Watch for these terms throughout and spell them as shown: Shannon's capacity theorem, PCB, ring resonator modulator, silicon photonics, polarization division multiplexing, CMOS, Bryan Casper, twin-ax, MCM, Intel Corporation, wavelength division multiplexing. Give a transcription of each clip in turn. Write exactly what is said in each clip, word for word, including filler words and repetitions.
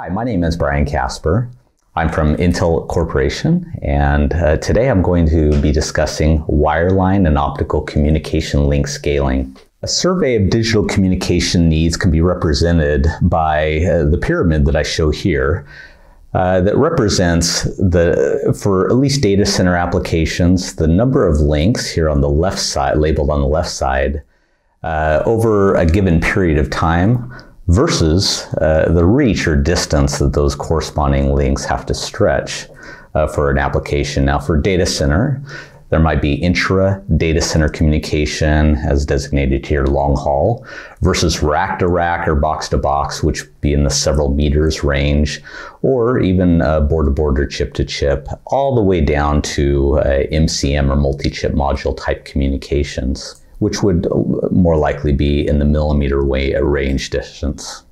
Hi, my name is Bryan Casper. I'm from Intel Corporation, and uh, today I'm going to be discussing wireline and optical communication link scaling. A survey of digital communication needs can be represented by uh, the pyramid that I show here uh, that represents, the, for at least data center applications, the number of links here on the left side, labeled on the left side, uh, over a given period of time, versus uh, the reach or distance that those corresponding links have to stretch uh, for an application. Now, for data center, there might be intra data center communication as designated here, long haul, versus rack to rack or box to box, which would be in the several meters range, or even uh, board to board or chip to chip, all the way down to uh, M C M or multi-chip module type communications, which would more likely be in the millimeter way range distance.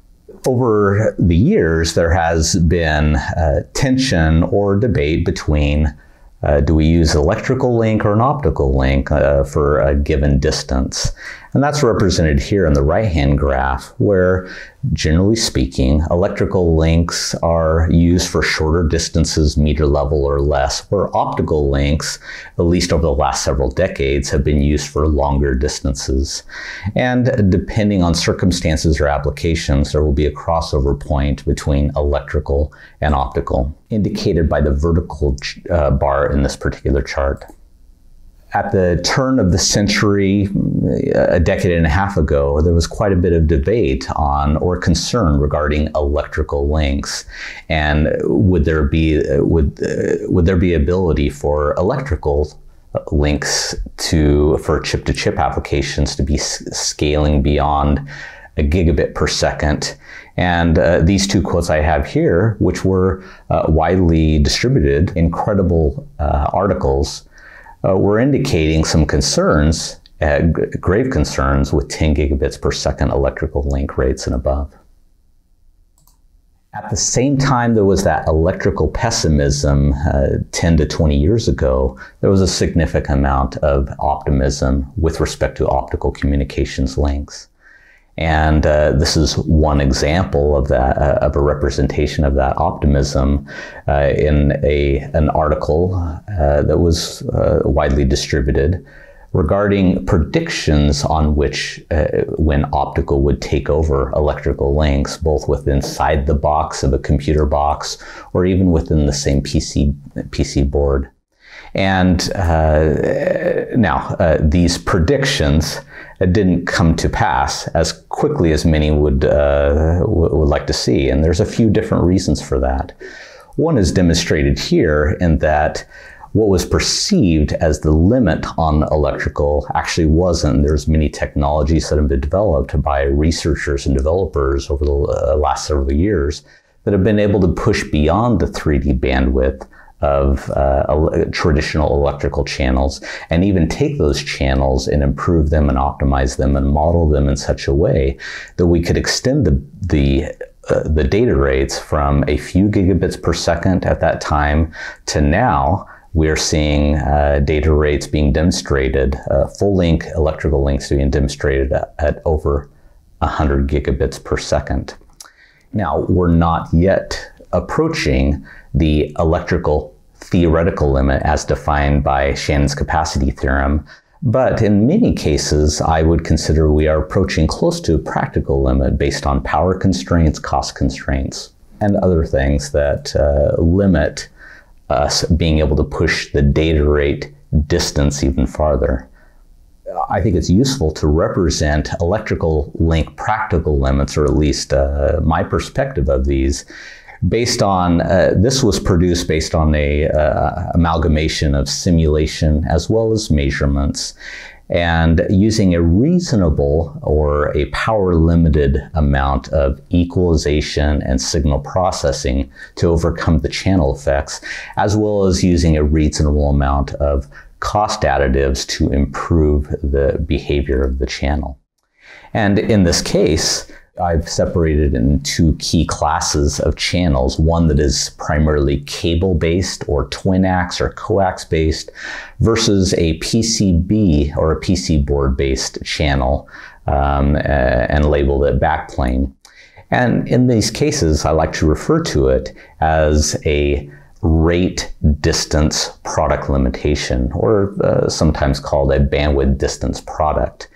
Over the years, there has been uh, tension or debate between uh, do we use an electrical link or an optical link uh, for a given distance? And that's represented here in the right-hand graph, where generally speaking, electrical links are used for shorter distances, meter level or less, where optical links, at least over the last several decades, have been used for longer distances. And depending on circumstances or applications, there will be a crossover point between electrical and optical, indicated by the vertical uh, bar in this particular chart. At the turn of the century, a decade and a half ago, there was quite a bit of debate on or concern regarding electrical links, and would there be would would there be ability for electrical links to for chip-to-chip applications to be scaling beyond a gigabit per second. And uh, these two quotes I have here, which were uh, widely distributed, incredible uh, articles. Uh, we're indicating some concerns, uh, grave concerns, with ten gigabits per second electrical link rates and above. At the same time there was that electrical pessimism uh, ten to twenty years ago, there was a significant amount of optimism with respect to optical communications links. And uh, this is one example of that, uh, of a representation of that optimism uh, in a, an article uh, that was uh, widely distributed regarding predictions on which, uh, when optical would take over electrical links, both within inside the box of a computer box or even within the same P C, P C board. And uh, now uh, these predictions didn't come to pass as quickly as many would uh, would like to see, and there's a few different reasons for that. One is demonstrated here in that what was perceived as the limit on electrical actually wasn't. There's many technologies that have been developed by researchers and developers over the last several years that have been able to push beyond the three D bandwidth of uh, ele traditional electrical channels, and even take those channels and improve them and optimize them and model them in such a way that we could extend the, the, uh, the data rates from a few gigabits per second at that time to now we are seeing uh, data rates being demonstrated, uh, full link electrical links being demonstrated at, at over one hundred gigabits per second. Now, we're not yet approaching the electrical theoretical limit as defined by Shannon's capacity theorem, but in many cases, I would consider we are approaching close to a practical limit based on power constraints, cost constraints, and other things that uh, limit us being able to push the data rate distance even farther. I think it's useful to represent electrical link practical limits, or at least uh, my perspective of these, based on, uh, this was produced based on a uh, amalgamation of simulation as well as measurements, and using a reasonable or a power limited amount of equalization and signal processing to overcome the channel effects, as well as using a reasonable amount of cost additives to improve the behavior of the channel. And in this case, I've separated in two key classes of channels, one that is primarily cable-based or twin-ax or coax-based, versus a P C B or a P C board-based channel, um, and labeled it backplane. And in these cases, I like to refer to it as a rate distance product limitation, or uh, sometimes called a bandwidth distance product.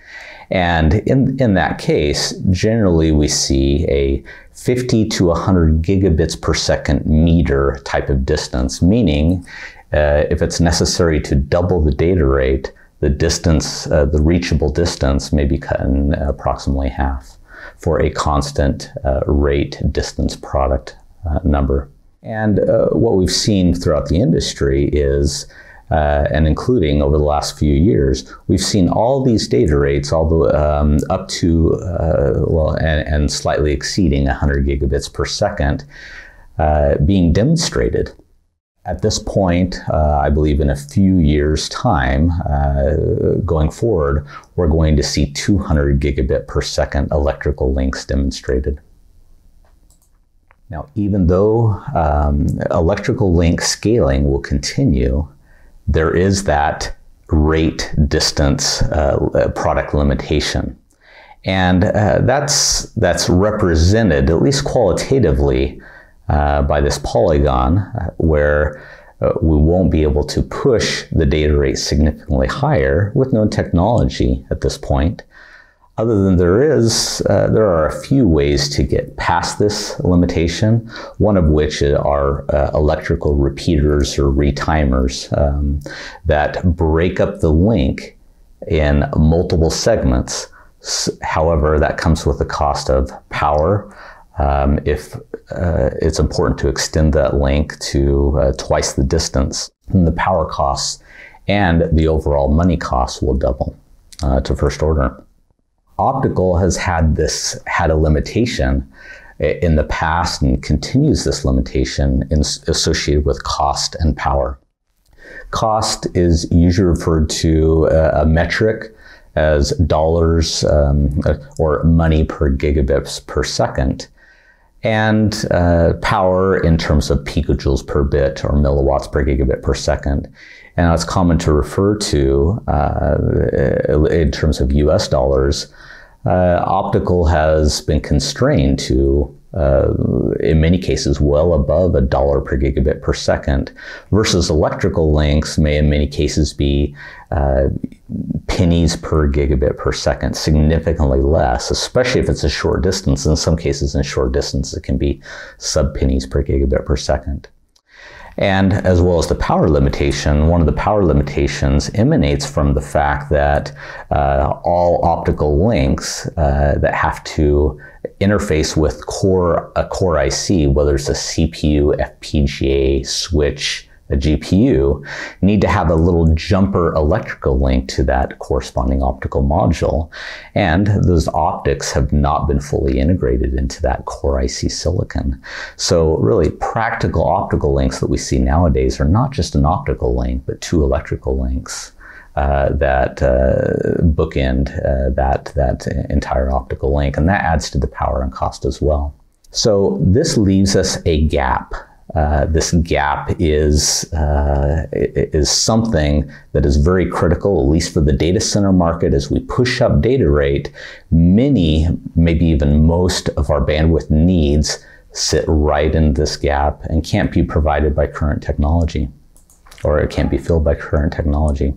And in, in that case, generally we see a fifty to one hundred gigabits per second meter type of distance, meaning uh, if it's necessary to double the data rate, the distance, uh, the reachable distance may be cut in approximately half for a constant uh, rate distance product uh, number. And uh, what we've seen throughout the industry is Uh, and including over the last few years, we've seen all these data rates, all the um, up to uh, well, and, and slightly exceeding one hundred gigabits per second, uh, being demonstrated. At this point, uh, I believe in a few years' time, uh, going forward, we're going to see two hundred gigabit per second electrical links demonstrated. Now, even though um, electrical link scaling will continue, there is that rate distance uh, product limitation. And uh, that's, that's represented, at least qualitatively, uh, by this polygon uh, where uh, we won't be able to push the data rate significantly higher with no technology at this point. Other than there is, uh, there are a few ways to get past this limitation, one of which are uh, electrical repeaters or retimers um, that break up the link in multiple segments. However, that comes with the cost of power. Um, if uh, it's important to extend that link to uh, twice the distance, then the power costs and the overall money costs will double uh, to first order. Optical has had this, had a limitation in the past and continues this limitation in, associated with cost and power. Cost is usually referred to uh, a metric as dollars um, or money per gigabits per second, and uh, power in terms of picojoules per bit or milliwatts per gigabit per second. And it's common to refer to, uh, in terms of U S dollars, uh, optical has been constrained to, uh, in many cases, well above a dollar per gigabit per second, versus electrical links may in many cases be uh, pennies per gigabit per second, significantly less, especially if it's a short distance. In some cases, in short distance, it can be sub-pennies per gigabit per second. And as well as the power limitation, one of the power limitations emanates from the fact that uh, all optical links uh, that have to interface with core, a core I C, whether it's a C P U, F P G A, switch, a G P U, need to have a little jumper electrical link to that corresponding optical module. And those optics have not been fully integrated into that core I C silicon. So really practical optical links that we see nowadays are not just an optical link, but two electrical links uh, that uh, bookend uh, that, that entire optical link. And that adds to the power and cost as well. So this leaves us a gap. Uh, this gap is, uh, is something that is very critical, at least for the data center market. As we push up data rate, many, maybe even most of our bandwidth needs sit right in this gap and can't be provided by current technology, or it can't be filled by current technology.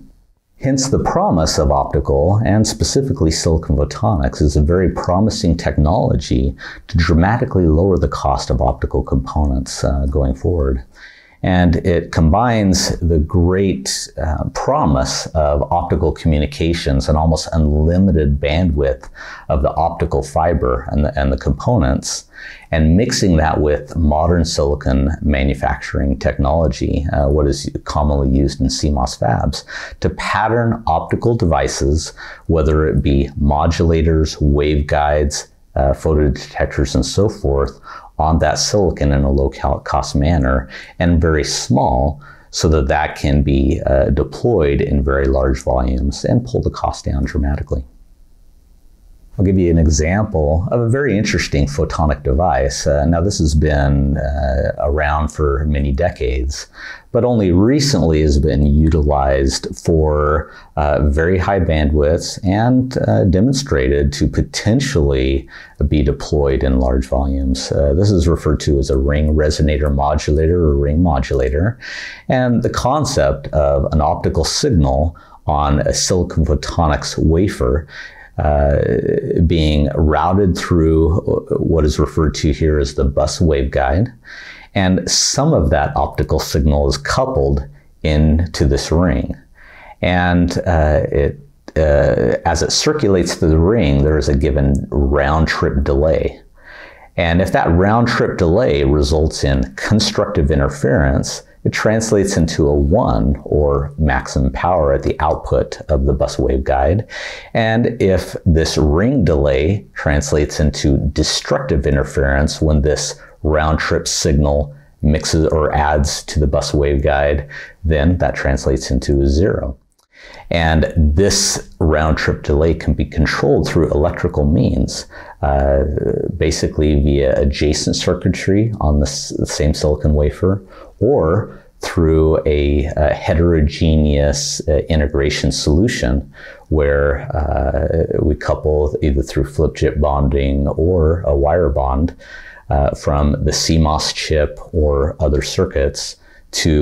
Hence the promise of optical, and specifically silicon photonics, is a very promising technology to dramatically lower the cost of optical components uh, going forward. And it combines the great uh, promise of optical communications and almost unlimited bandwidth of the optical fiber and the, and the components, and mixing that with modern silicon manufacturing technology, uh, what is commonly used in C MOS fabs, to pattern optical devices, whether it be modulators, waveguides, uh, photodetectors, and so forth, on that silicon in a low cost manner and very small, so that that can be uh, deployed in very large volumes and pull the cost down dramatically. I'll give you an example of a very interesting photonic device. Uh, now, this has been uh, around for many decades, but only recently has been utilized for uh, very high bandwidths and uh, demonstrated to potentially be deployed in large volumes. Uh, this is referred to as a ring resonator modulator or ring modulator, and the concept of an optical signal on a silicon photonics wafer Uh, being routed through what is referred to here as the bus waveguide. And some of that optical signal is coupled into this ring. And uh, it, uh, as it circulates through the ring, there is a given round trip delay. And if that round trip delay results in constructive interference, it translates into a one or maximum power at the output of the bus waveguide. And if this ring delay translates into destructive interference when this round trip signal mixes or adds to the bus waveguide, then that translates into a zero. And this round trip delay can be controlled through electrical means, uh, basically via adjacent circuitry on the, s the same silicon wafer, or through a, a heterogeneous uh, integration solution where uh, we couple either through flip chip bonding or a wire bond uh, from the C MOS chip or other circuits to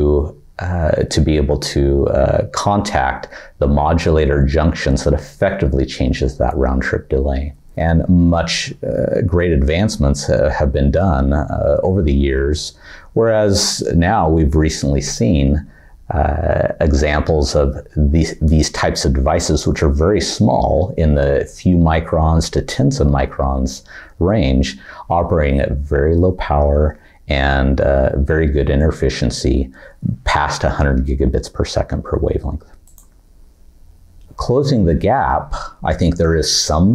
Uh, to be able to uh, contact the modulator junctions that effectively changes that round trip delay. And much uh, great advancements uh, have been done uh, over the years, whereas now we've recently seen uh, examples of these, these types of devices, which are very small, in the few microns to tens of microns range, operating at very low power and uh, very good interferency past one hundred gigabits per second per wavelength. Closing the gap, I think there is some,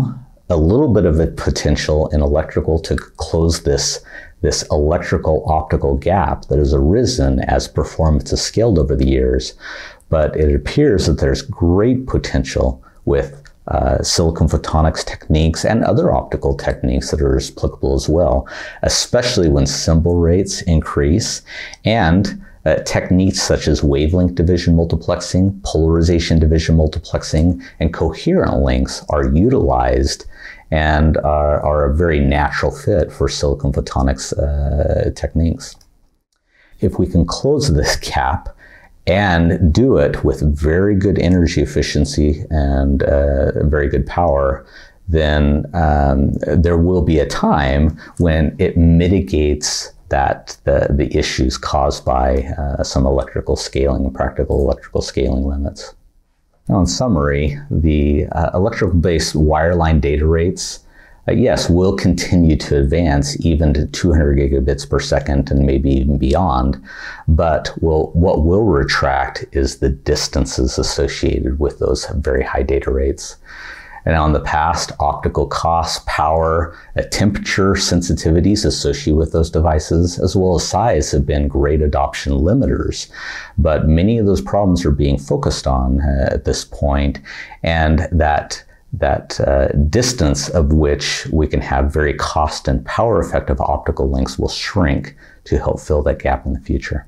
a little bit of a potential in electrical to close this, this electrical optical gap that has arisen as performance has scaled over the years. But it appears that there's great potential with Uh, silicon photonics techniques and other optical techniques that are applicable as well, especially when symbol rates increase and uh, techniques such as wavelength division multiplexing, polarization division multiplexing, and coherent links are utilized and are, are a very natural fit for silicon photonics uh, techniques. If we can close this gap and do it with very good energy efficiency and uh, very good power, then um, there will be a time when it mitigates that the, the issues caused by uh, some electrical scaling, practical electrical scaling limits. Now, in summary, the uh, electrical-based wireline data rates, Uh, yes, will continue to advance even to two hundred gigabits per second and maybe even beyond, but we'll, what will retract is the distances associated with those very high data rates. And on the past, optical costs, power, uh, temperature sensitivities associated with those devices, as well as size, have been great adoption limiters. But many of those problems are being focused on uh, at this point, and that that uh, distance of which we can have very cost and power effective optical links will shrink to help fill that gap in the future.